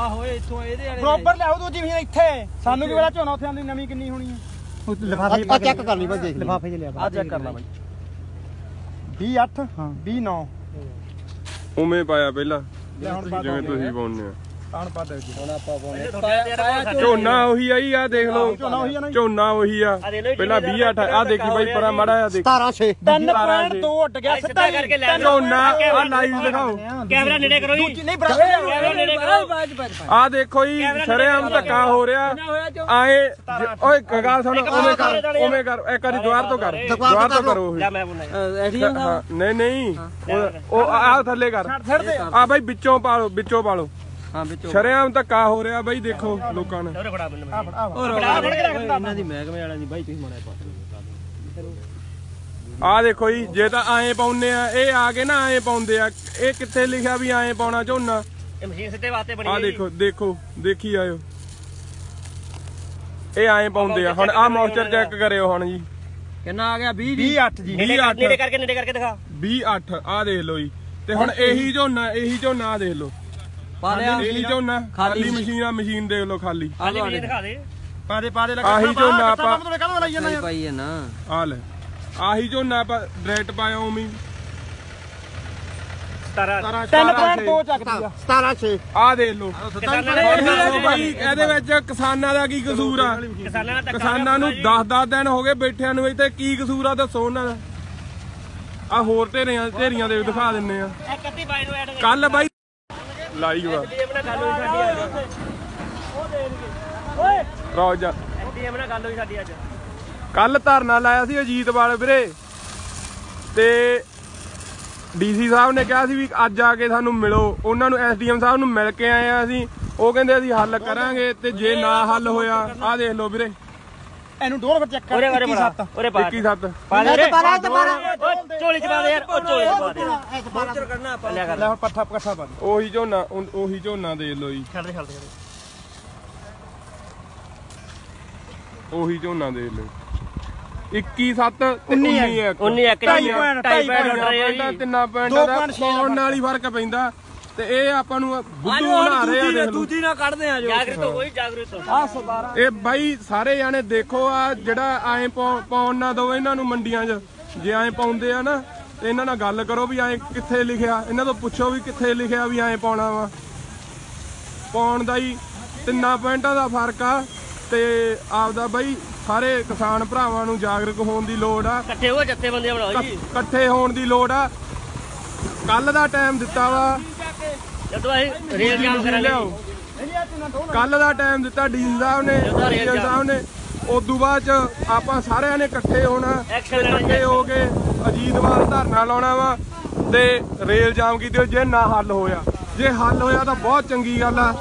ਆਹੋ ਇੱਥੋਂ ਇਹਦੇ ਵਾਲੇ ਬਰੋਬਰ ਲਿਆਓ ਦੂਜੀ ਮਸ਼ੀਨ ਇੱਥੇ ਸਾਨੂੰ ਕੀ ਪਤਾ ਝੋਨਾ ਉੱਥੇ ਆਉਂਦੀ ਨਵੀਂ ਕਿੰਨੀ ਹੋਣੀ ਹੈ ਲਿਫਾਫੇ ਆ ਚੈੱਕ ਕਰ ਲਈ ਬਸ ਦੇਖ ਲਿਫਾਫੇ ਚ ਲਿਆ ਆ ਚੈੱਕ ਕਰ ਲੈ ਬਾਈ 28 ਹਾਂ 29 ਉਵੇਂ ਪਾਇਆ ਪਹਿਲਾਂ ਜਿਵੇਂ ਤੁਸੀਂ ਪਾਉਂਦੇ ਆ ਆਣ ਪਾ ਦੇ ਹੁਣ ਆਪਾਂ ਪਾਉਂਦੇ ਝੋਨਾ ਉਹੀ ਆਈ ਆ ਦੇਖ ਲਓ ਝੋਨਾ ਉਹੀ ਆ ਪਹਿਲਾਂ 28 ਆ ਦੇਖੀ ਬਾਈ ਪਰਾਂ ਮੜਾ ਆ ਦੇਖ 17 6 3.2 ਉੱਟ ਗਿਆ ਸਿੱਧਾ ਕਰਕੇ ਲੈ ਝੋਨਾ ਆ ਲਾਈਵ ਦਿਖਾਓ ਕੈਮਰਾ ਨੇੜੇ ਕਰੋ ਜੀ ਨਹੀਂ ਬਰਾਬਰ ਨੇੜੇ ਕਰੋ ਆ ਦੇਖੋ ਜੀ ਸਰੇਆਮ ਧੱਕਾ ਹੋ ਰਿਹਾ ਆਏ ਓਏ ਗਾਲ ਸੁਣ ਉਵੇਂ ਕਰ ਇੱਕ ਵਾਰੀ ਦੁਆਰ ਤੋਂ ਕਰ ਦੁਆਰ ਤੋਂ ਕਰੋ ਨਹੀਂ ਨਹੀਂ ਉਹ ਆ ਥੱਲੇ ਕਰ ਆ ਬਾਈ ਵਿੱਚੋਂ ਪਾ ਲਓ ਸ਼ਰੇਆਮ ਧੱਕਾ ਹੋ ਰਿਹਾ ਬਾਈ ਦੇਖੋ ਲੋਕਾਂ ਨੇ ਆਹ ਦੇਖੋ ਜੀ ਜੇ ਤਾਂ ਐਂ ਪਾਉਂਦੇ ਆ ਇਹ ਆ ਕੇ ਨਾ ਐਂ ਪਾਉਂਦੇ ਆ ਇਹ ਕਿੱਥੇ ਲਿਖਿਆ ਵੀ ਐਂ ਪਾਉਣਾ ਝੋਨਾ ਆਹ ਦੇਖੋ ਦੇਖੀ ਆਇਓ ਇਹ ਐਂ ਪਾਉਂਦੇ ਆ ਹੁਣ ਆਹ ਮੌਸਚਰ ਚੈੱਕ ਕਰਿਓ ਹੁਣ ਜੀ ਕਿੰਨਾ ਆ ਗਿਆ 28 ਜੀ 28 ਨੇੜੇ ਕਰਕੇ ਦਿਖਾ 28 ਆਹ ਦੇਖ ਲਓ ਜੀ ਤੇ ਹੁਣ ਇਹੀ ਝੋਨਾ ਦੇਖ ਲਓ ਇਹੀ ਝੋਨਾ ਖਾਲੀ ਮਸ਼ੀਨ ਦੇਖ ਲਓ ਖਾਲੀ ਪਾ ਦੇ ਆਹੀ ਝੋਨਾ ਆਪਾਂ ਆਹੀ ਝੋਨਾ ਆਪਾਂ ਡਾਇਰੈਕਟ ਪਾਇਆ ਉਮੀ 17 6 ਆਹ ਦੇਖ ਲਓ ਬਾਈ ਇਹਦੇ ਵਿੱਚ ਕਿਸਾਨਾਂ ਦਾ ਕੀ ਕਸੂਰ ਆ ਕਿਸਾਨਾਂ ਨੂੰ 10 ਦਿਨ ਹੋ ਗਏ ਬੈਠਿਆਂ ਨੂੰ ਇੱਥੇ ਕੀ ਕਸੂਰ ਆ ਦੱਸੋ ਉਹਨਾਂ ਦਾ ਆ ਹੋਰ ਢੇਰੀਆਂ ਦੇ ਦਿਖਾ ਦਿੰਨੇ ਆ ਕੱਲ ਬਾਈ ਲਾਈਵ ਰੋਜਾ ਕੱਲ ਧਰਨਾ ਲਾਇਆ ਸੀ ਅਜੀਤਵਾਲ ਵੀਰੇ ਤੇ ਡੀਸੀ ਸਾਹਿਬ ਨੇ ਕਿਹਾ ਸੀ ਵੀ ਅੱਜ ਆ ਕੇ ਸਾਨੂੰ ਮਿਲੋ ਉਹਨਾਂ ਨੂੰ ਐਸਡੀਐਮ ਸਾਹਿਬ ਨੂੰ ਮਿਲ ਕੇ ਆਏ ਆ ਅਸੀਂ ਉਹ ਕਹਿੰਦੇ ਅਸੀਂ ਹੱਲ ਕਰਾਂਗੇ ਤੇ ਜੇ ਨਾ ਹੱਲ ਹੋਇਆ ਆਹ ਦੇਖ ਲਓ ਵੀਰੇ ਇਹਨੂੰ ਡੋਲ ਵਿੱਚ ਚੱਕ ਕਰ 27 ਪਾ ਦੇ ਝੋਲੀ ਚ ਪਾ ਦੇ ਯਾਰ ਉਹ ਝੋਲੀ ਚ ਪਾ ਦੇ ਮੋਚਰ ਕੱਢਣਾ ਆਪਾਂ ਲੈ ਹੁਣ ਪੱਠਾ ਪਾ ਉਹੀ ਝੋਨਾ ਦੇ ਲੋ ਜੀ ਉਹੀ ਝੋਨਾ ਦੇ ਲੋ 21 7 19 1 ਨਾਲ ਹੀ ਫਰਕ ਪੈਂਦਾ ਤੇ ਇਹ ਆਪਾਂ ਨੂੰ ਬੁੱਧੂ ਬਣਾ ਰਹੇ ਆ ਦੂਜੀ ਨਾਲ ਕੱਢਦੇ ਆ ਜਾਗਰੂਕ ਇਹ ਬਾਈ ਸਾਰੇ ਜਾਣੇ ਦੇਖੋ ਆ ਜਿਹੜਾ ਐਂ ਪਾਉਣ ਨਾ ਦੋ ਇਹਨਾਂ ਨੂੰ ਮੰਡੀਆਂ 'ਚ ਜੇ ਐਂ ਪਾਉਂਦੇ ਆ ਨਾ ਤੇ ਇਹਨਾਂ ਨਾਲ ਗੱਲ ਕਰੋ ਵੀ ਐਂ ਕਿੱਥੇ ਲਿਖਿਆ ਇਹਨਾਂ ਤੋਂ ਪੁੱਛੋ ਵੀ ਕਿੱਥੇ ਲਿਖਿਆ ਵੀ ਐਂ ਪਾਉਣਾ ਵਾ ਪਾਉਣ ਦਾ ਹੀ 3 ਪੁਆਇੰਟਾਂ ਦਾ ਫਰਕ ਆ ਤੇ ਆਪਦਾ ਬਾਈ ਸਾਰੇ ਕਿਸਾਨ ਭਰਾਵਾਂ ਨੂੰ ਜਾਗਰੂਕ ਹੋਣ ਦੀ ਲੋੜ ਆ ਇਕੱਠੇ ਹੋਣ ਦੀ ਲੋੜ ਆ ਕੱਲ ਦਾ ਟਾਈਮ ਦਿੱਤਾ ਵਾ ਕੱਲ ਦਾ ਟਾਈਮ ਦਿੱਤਾ ਡੀਸੀ ਸਾਹਿਬ ਨੇ ਉਦੋਂ ਬਾਅਦ ਆਪਾਂ ਸਾਰਿਆਂ ਨੇ ਇਕੱਠੇ ਹੋਣਾ ਇਕੱਠੇ ਹੋ ਕੇ ਅਜੀਤਵਾਲ ਧਰਨਾ ਲਾਉਣਾ ਵਾ ਤੇ ਰੇਲ ਜਾਮ ਕੀਤੀ ਜੇ ਨਾ ਹੱਲ ਹੋਇਆ ਜੇ ਹੱਲ ਹੋਇਆ ਤਾਂ ਬਹੁਤ ਚੰਗੀ ਗੱਲ ਆ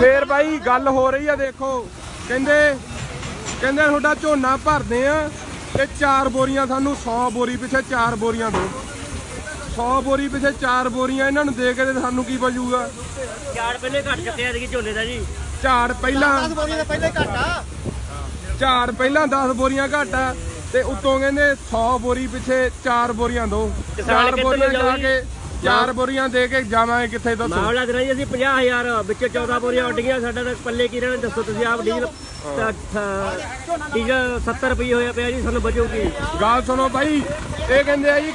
ਫੇਰ ਬਾਈ ਗੱਲ ਹੋ ਰਹੀ ਆ ਦੇਖੋ ਕਹਿੰਦੇ ਤੁਹਾਡਾ ਝੋਨਾ ਭਰਦੇ ਆ ਤੇ 4 ਬੋਰੀਆਂ ਸਾਨੂੰ 100 ਬੋਰੀ ਪਿੱਛੇ 4 ਬੋਰੀਆਂ ਦੋ 100 ਬੋਰੀ ਪਿੱਛੇ 4 ਬੋਰੀਆਂ ਇਹਨਾਂ ਨੂੰ ਦੇ ਕੇ ਤੇ ਸਾਨੂੰ ਕੀ ਬਚੂਗਾ ਝਾੜ ਪਹਿਲੇ ਘੱਟ ਚੱਕਿਆ ਸੀ ਝੋਨੇ ਦਾ ਜੀ ਝਾੜ ਪਹਿਲਾਂ 10 ਬੋਰੀਆਂ ਘੱਟ ਆ ਤੇ ਉੱਤੋਂ ਕਹਿੰਦੇ 100 ਬੋਰੀ ਪਿੱਛੇ 4 ਬੋਰੀਆਂ ਦੋ 4 ਬੋਰੀਆਂ ਜਾ ਕੇ 4 ਬੋਰੀਆਂ ਦੇ ਕੇ ਜਾਵਾਂਗੇ ਕਿੱਥੇ ਦੱਸੋ ਮਾਹੌਲ ਲੱਗ ਰਿਹਾ ਜੀ ਅਸੀਂ 50000 ਵਿੱਚੋਂ 14 ਬੋਰੀਆਂ ਉੱਡ ਗਈਆਂ ਸਾਡਾ ਤਾਂ ਪੱਲੇ ਕੀ ਰਹਿਣਾ ਦੱਸੋ ਤੁਸੀਂ ਆਪ ਡੀਜ਼ਲ 70 ਰੁਪਏ ਹੋਇਆ ਪਿਆ ਜੀ ਸਾਨੂੰ ਬਚੂਗੀ ਗੱਲ ਸੁਣੋ ਭਾਈ ਇਹ ਕਹਿੰਦੇ ਆ ਜੀ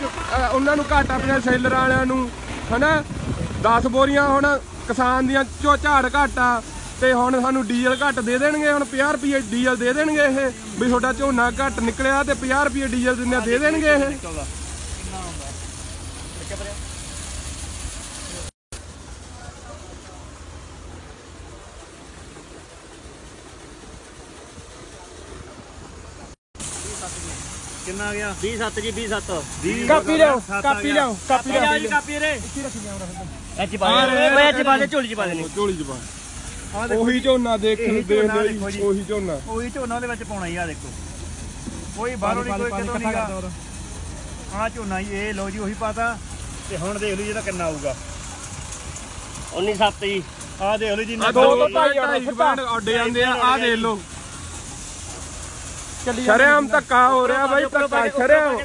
ਉਹਨਾਂ ਨੂੰ ਘਾਟਾ ਪਿਆ ਸੈਲਰ ਵਾਲਿਆਂ ਨੂੰ ਹਨਾ 10 ਬੋਰੀਆਂ ਹੁਣ ਕਿਸਾਨ ਦੀਆਂ ਝਾੜ ਘਾਟਾ ਤੇ ਹੁਣ ਸਾਨੂੰ ਡੀਜ਼ਲ ਘੱਟ ਦੇ ਦੇਣਗੇ ਹੁਣ 50 ਰੁਪਏ ਡੀਜ਼ਲ ਦੇ ਦੇਣਗੇ ਇਹ ਵੀ ਤੁਹਾਡਾ ਝੋਨਾ ਘੱਟ ਨਿਕਲਿਆ ਤੇ 50 ਰੁਪਏ ਡੀਜ਼ਲ ਦਿੰਦੇ ਦੇ ਦੇਣਗੇ ਇਹ ਕਿੰਨਾ ਆ ਗਿਆ 27 ਜੀ 27 ਕਾਪੀ ਲਿਆਓ ਰੇ ਇੱਥੇ ਪਾ ਦੇ ਝੋਲੀ ਚ ਪਾ ਉਹੀ ਝੋਨਾ ਦੇਖ ਉਹੀ ਝੋਨਾ ਉਹਦੇ ਵਿੱਚ ਪਾਉਣਾ ਹੀ ਆ ਦੇਖੋ ਕੋਈ ਬਾਹਰੋਂ ਨਹੀਂ ਕੋਈ ਕਿਤੋਂ ਨਹੀਂ ਆ ਝੋਨਾ ਹੀ ਇਹ ਲਓ ਜੀ ਉਹੀ ਪਾਤਾ ਤੇ ਹੁਣ ਦੇਖ ਲਓ ਜਿਹੜਾ ਕਿੰਨਾ ਆਊਗਾ 19 7 ਜੀ ਆ ਦੇਖ ਲਓ ਜੀ 2 ਤੋਂ 2.5 ਉੱਡ ਜਾਂਦੇ ਆ ਆ ਦੇਖ ਲਓ ਸ਼ਰੇਆਮ ਧੱਕਾ ਹੋ ਰਿਹਾ ਬਾਈ ਧੱਕਾ ਸ਼ਰੇਆਮ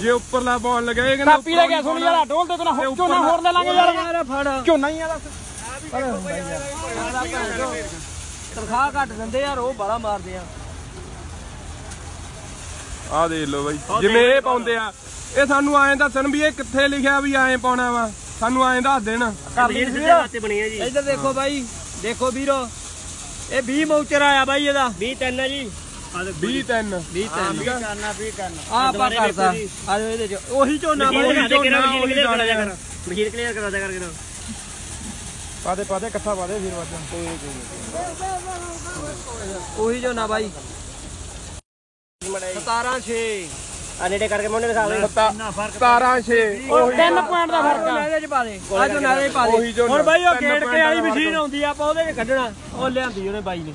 ਜੇ ਉੱਪਰ ਲਾ ਪਾਉਣ ਲੱਗਿਆ ਇਹ ਕਹਿੰਦਾ ਪੀਲੇ ਗਿਆ ਸੁਣ ਯਾਰ ਢੋਲ ਤੇ ਤੂੰ ਨਾ ਝੋਨਾ ਹੋਰ ਲੈ ਲਾਂਗੇ ਯਾਰ ਫੜ ਝੋਨਾ ਹੀ ਆ ਦੱਸ ਤਨਖਾਹ ਘੱਟ ਦਿੰਦੇ ਯਾਰ ਉਹ ਬਾਲਾ ਮਾਰਦੇ ਆ ਆ ਦੇਖ ਲੋ ਬਾਈ ਜਿਵੇਂ ਇਹ ਪਾਉਂਦੇ ਆ ਇਹ ਸਾਨੂੰ ਐਂ ਦੱਸਣ ਵੀ ਇਹ ਕਿੱਥੇ ਲਿਖਿਆ ਵੀ ਐਂ ਪਾਉਣਾ ਵਾ ਸਾਨੂੰ ਐਂ ਦੱਸ ਦੇਣ ਇੱਧਰ ਦੇਖੋ ਬਾਈ ਦੇਖੋ ਵੀਰੋ ਇਹ 20 ਮੌਚਰ ਆਇਆ ਬਾਈ ਇਹਦਾ 23 ਆ ਜੀ 23 ਉਹੀ ਝੋਨਾ ਮਸ਼ੀਨ ਕਲੀਅਰ ਕਰਾ ਦਿਆ ਕਰਕੇ ਪਾਦੇ ਪਾਦੇ ਕੱਥਾ ਪਾਦੇ ਫਿਰ ਵਾਜਣ ਉਹੀ ਜੋ ਨਾ ਬਾਈ 17-6 ਆ ਨੇੜੇ ਕਰਕੇ ਮੋਨੇ ਦਿਖਾ ਦੇ 17-6 3 ਪੁਆਇੰਟ ਦਾ ਫਰਕ ਆ ਇਹਦੇ ਚ ਪਾ ਦੇ ਆ ਜੋ ਨਾਲੇ ਪਾ ਦੇ ਹੁਣ ਬਾਈ ਉਹ ਗੇੜ ਕੇ ਆਈ ਮਸ਼ੀਨ ਆਉਂਦੀ ਆ ਆਪਾਂ ਉਹਦੇ ਚ ਕੱਢਣਾ ਉਹ ਲਿਆਂਦੀ ਉਹਨੇ ਬਾਈ ਨੇ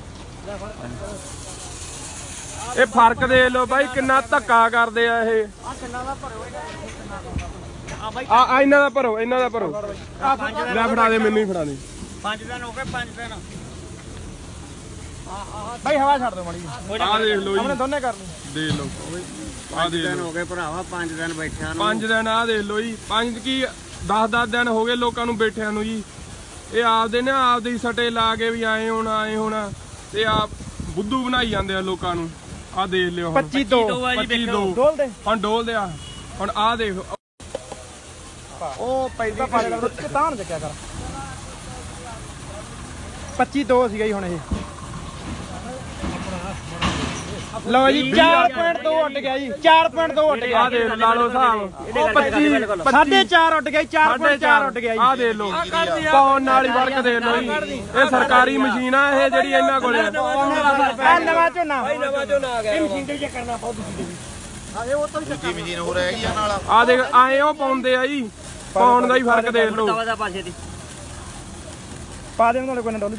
ਇਹ ਫਰਕ ਦੇਖ ਲੋ ਬਾਈ ਕਿੰਨਾ ਧੱਕਾ ਕਰਦੇ ਆ ਇਹ ਆ ਕਿੰਨਾ ਦਾ ਭਰੋ ਆ ਇਹਨਾਂ ਦਾ ਭਰੋ ਇਹਨਾਂ ਦਾ ਭਰੋ ਲੈ ਫੜਾ ਦੇ ਮੈਨੂੰ ਹੀ ਫੜਾ ਦੇ 5 ਦਿਨ ਹੋ ਗਏ 5 ਦਿਨ ਬਾਈ ਹਵਾ ਛੱਡ ਦੋ ਮਾੜੀ ਆ ਦੇਖ ਲਓ ਆਪਣੇ ਦੋਨੇ ਕਰ ਦੇ ਲਓ ਆ ਦੇਖ 5 ਦਿਨ ਹੋ ਗਏ ਭਰਾਵਾ 5 ਦਿਨ ਬੈਠਿਆਂ ਨੂੰ 5 ਦਿਨ ਆ ਦੇਖ ਲਓ ਜੀ 5 ਕੀ 10-10 ਦਿਨ ਹੋ ਗਏ ਲੋਕਾਂ ਨੂੰ ਬੈਠਿਆਂ ਨੂੰ ਜੀ ਇਹ ਆਪਦੇ ਨਾ ਆਪਦੇ ਹੀ ਸਟੇ ਲਾ ਕੇ ਵੀ ਆਏ ਹੋਣਾ ਤੇ ਆਪ ਬੁੱਧੂ ਬਣਾਈ ਜਾਂਦੇ ਆ ਲੋਕਾਂ ਨੂੰ ਆ ਦੇਖ ਲਿਓ 25-2 ਹੁਣ ਡੋਲ ਦੇ ਆ ਹੁਣ ਆ ਦੇਖ ਉਹ ਪਹਿਲਾਂ ਪਾਲੇ ਦਾ ਤਾਂ ਨਾ ਚੱਕਿਆ ਕਰ 25-2 ਸੀਗਾ ਜੀ ਹੁਣ ਇਹ ਲਓ ਜੀ 4.2 ਉੱਡ ਗਿਆ ਜੀ 4.2 ਉੱਡ ਗਿਆ ਆ ਦੇ ਲਾ ਲਓ ਹਿਸਾਬ 4.5 ਉੱਡ ਗਿਆ 4.4 ਉੱਡ ਗਿਆ ਜੀ ਆ ਦੇ ਲਓ ਪੌਣ ਨਾਲ ਹੀ ਵਰਕ ਦੇ ਲਓ ਜੀ ਇਹ ਸਰਕਾਰੀ ਮਸ਼ੀਨ ਆ ਇਹ ਜਿਹੜੀ ਇਹਨਾਂ ਕੋਲ ਹੈ ਨਵਾਂ ਝੋਨਾ ਆ ਗਿਆ ਇਹ ਮਸ਼ੀਨ ਤੇ ਚੱਕਰ ਨਾ ਪਾਉ ਤੁਸੀਂ ਆ ਇਹ ਉਹ ਤੋਂ ਚੱਕਰ ਮਸ਼ੀਨ ਹੋ ਰਹੀ ਹੈ ਨਾਲ ਆ ਦੇਖ ਆਏ ਉਹ ਪਾਉਂਦੇ ਆ ਜੀ ਪਾਉਣ ਦਾ ਹੀ ਫਰਕ ਦੇਖ ਲਓ ਪਾ ਦੇ ਉਹਨਾਂ ਕੋਲ ਡੋਲ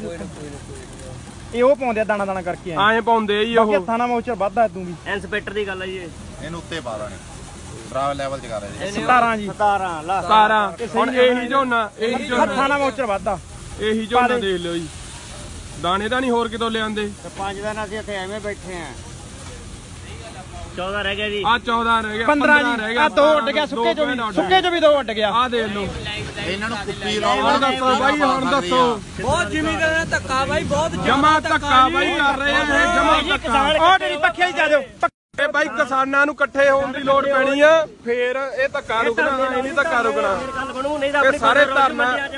ਇਹ ਉਹ ਪਾਉਂਦੇ ਆ ਦਾਣਾ ਦਾਣਾ ਕਰਕੇ ਐਂ ਪਾਉਂਦੇ ਆ ਜੀ ਉਹ ਹੱਥਾਂ ਨਾਲ ਮੋਚਰ ਵੱਧਦਾ ਤੂੰ ਵੀ ਇਨਸਪੈਕਟਰ ਦੀ ਗੱਲ ਆ ਜੀ ਇਹਨੂੰ ਉੱਤੇ ਪਾ ਦਾਣੇ ਡਰਾਵ ਲੈਵਲ ਤੇ ਕਰ ਰਹੇ ਜੀ 17 ਜੀ 17 ਹੁਣ ਇਹੀ ਝੋਨਾ ਹੱਥਾਂ ਨਾਲ ਮੋਚਰ ਵੱਧਦਾ ਇਹੀ ਝੋਨਾ ਦੇਖ ਲਓ ਜੀ ਦਾਣੇ ਤਾਂ ਨਹੀਂ ਹੋਰ ਕਿਤੋਂ ਲਿਆਂਦੇ 5 ਦਿਨ ਅਸੀਂ ਇੱਥੇ ਐਵੇਂ ਬੈਠੇ ਆ 14 ਰਹਿ ਗਿਆ ਜੀ ਆ 14 ਰਹਿ ਗਿਆ 15 ਰਹਿ ਗਿਆ ਆ 2 ਉੱਡ ਗਿਆ ਸੁੱਕੇ ਚ ਵੀ 2 ਉੱਡ ਗਿਆ ਆ ਦੇਖ ਲਓ ਇਹਨਾਂ ਨੂੰ ਕੁੱਪੀ ਲਾਓ ਹੁਣ ਦੱਸੋ ਬਾਈ ਹੁਣ ਦੱਸੋ ਬਹੁਤ ਜ਼ਿਮੀਦਾਰ ਦਾ ਧੱਕਾ ਬਾਈ ਬਹੁਤ ਜਮਾ ਧੱਕਾ ਬਾਈ ਕਰ ਰਹੇ ਆ ਜਮਾ ਧੱਕਾ ਉਹ ਤੇਰੀ ਪੱਖੇ ਹੀ ਜਾ ਦਿਓ ਇਹ ਬਾਈ ਕਿਸਾਨਾਂ ਨੂੰ ਇਕੱਠੇ ਹੋਣ ਦੀ ਲੋੜ ਪੈਣੀ ਆ ਫੇਰ ਇਹ ਧੱਕਾ ਰੁਕਣਾ ਨਹੀਂ ਧੱਕਾ ਰੁਕਣਾ ਇਹ ਸਾਰੇ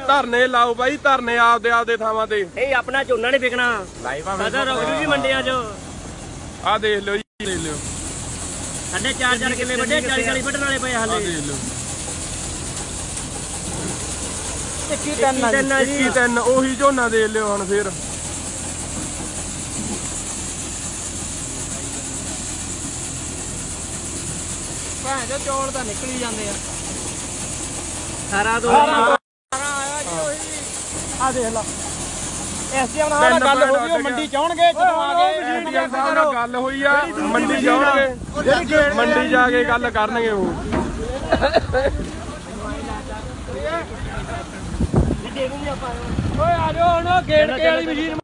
ਧਰਨੇ ਲਾਓ ਬਾਈ ਧਰਨੇ ਆਪਦੇ ਥਾਵਾਂ ਤੇ ਇਹ ਆਪਣਾ ਝੋਨਾ ਨਹੀਂ ਵਿਕਣਾ ਸਾਡਾ ਰੋਗੂ ਜੀ ਮੰਡਿਆ ਜੋ ਆ ਦੇਖ ਲਓ ਜੀ ਦੇਖ ਲਓ ਸਾਡੇ 4 ਕਿੱਲੇ ਵੱਡੇ 40 ਵੱਢਣ ਵਾਲੇ ਪਏ ਹਾਲੇ ਦੇਖ ਲਓ 21-3 ਉਹੀ ਝੋਨਾ ਦੇ ਲਿਓ ਹੁਣ ਫੇਰ ਭਾਂ ਜੋ ਚੌਲ ਤਾਂ ਨਿਕਲੀ ਜਾਂਦੇ ਆ ਸਾਰਾ ਦੋ ਆ ਦੇਖ ਲਾ ਐਸਡੀਐਮ ਨਾਲ ਗੱਲ ਹੋ ਗਈ ਉਹ ਮੰਡੀ ਚਾਉਣਗੇ ਜਦੋਂ ਆ ਗਏ ਐਸਡੀਐਮ ਸਾਹਿਬ ਨਾਲ ਗੱਲ ਹੋਈ ਆ ਮੰਡੀ ਜਾਣਗੇ ਮੰਡੀ ਜਾ ਕੇ ਗੱਲ ਕਰਨਗੇ ਉਹ ਓਏ ਆ ਜਾਓ ਹੁਣ ਗੇੜ ਕੇ ਵਾਲੀ ਮਸ਼ੀਨ